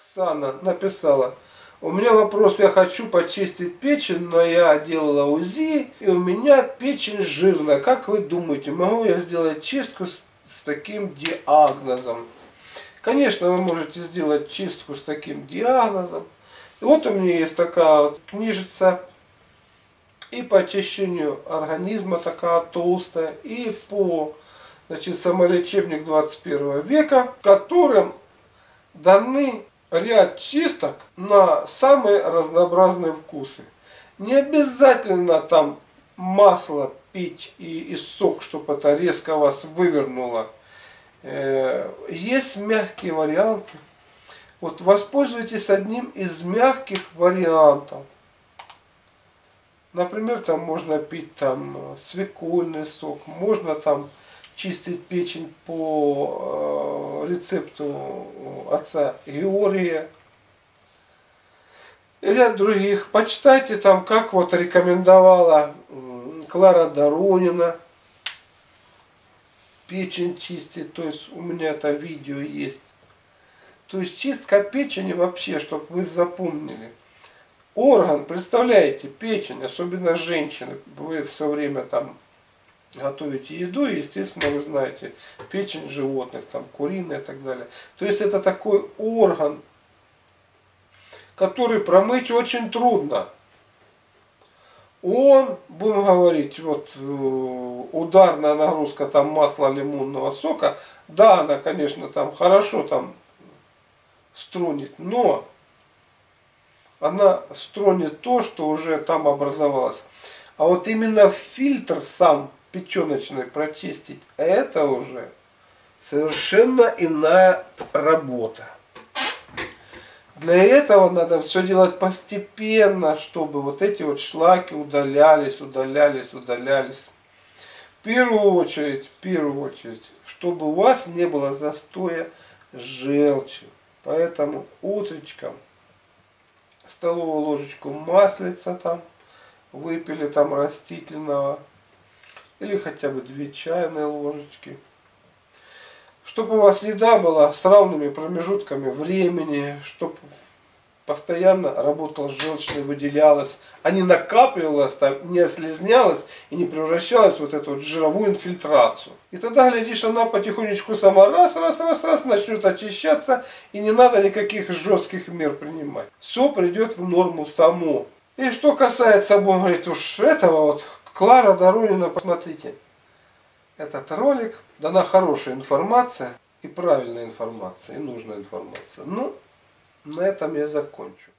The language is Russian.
Оксана написала: у меня вопрос, я хочу почистить печень, но я делала УЗИ, и у меня печень жирная. Как вы думаете, могу я сделать чистку с таким диагнозом? Конечно, вы можете сделать чистку с таким диагнозом. И вот у меня есть такая вот книжица и по очищению организма, такая толстая, и по, значит, самолечебник 21 века, в котором даны ряд чисток на самые разнообразные вкусы. Не обязательно там масло пить и сок, чтобы это резко вас вывернуло. Есть мягкие варианты. Вот воспользуйтесь одним из мягких вариантов. Например, там можно пить там свекольный сок, можно там чистить печень по рецепту отца Юрия. И ряд других. Почитайте там, как вот рекомендовала Клара Доронина. Печень чистить. То есть у меня это видео есть. То есть чистка печени вообще, чтобы вы запомнили. Орган, представляете, печень, особенно женщины, вы все время там готовите еду, и, естественно, вы знаете, печень животных, там, куриная и так далее. То есть это такой орган, который промыть очень трудно. Он, будем говорить, вот ударная нагрузка там масла лимонного сока, да, она, конечно, там хорошо там струнит, но она струнит то, что уже там образовалось. А вот именно фильтр сам печеночный прочистить, это уже совершенно иная работа. Для этого надо все делать постепенно, чтобы вот эти вот шлаки удалялись. В первую очередь, чтобы у вас не было застоя желчи. Поэтому утречком столовую ложечку маслица там выпили там растительного, или хотя бы 2 чайные ложечки. Чтобы у вас еда была с равными промежутками времени, чтобы постоянно работала желчная, выделялась, а не накапливалась, там, не ослизнялась и не превращалась в вот эту вот жировую инфильтрацию. И тогда, глядишь, она потихонечку сама раз начнет очищаться, и не надо никаких жестких мер принимать. Все придет в норму само. И что касается, он говорит, уж этого вот, Клара Доронина, посмотрите этот ролик, дана хорошая информация, и правильная информация, и нужная информация. Ну, на этом я закончу.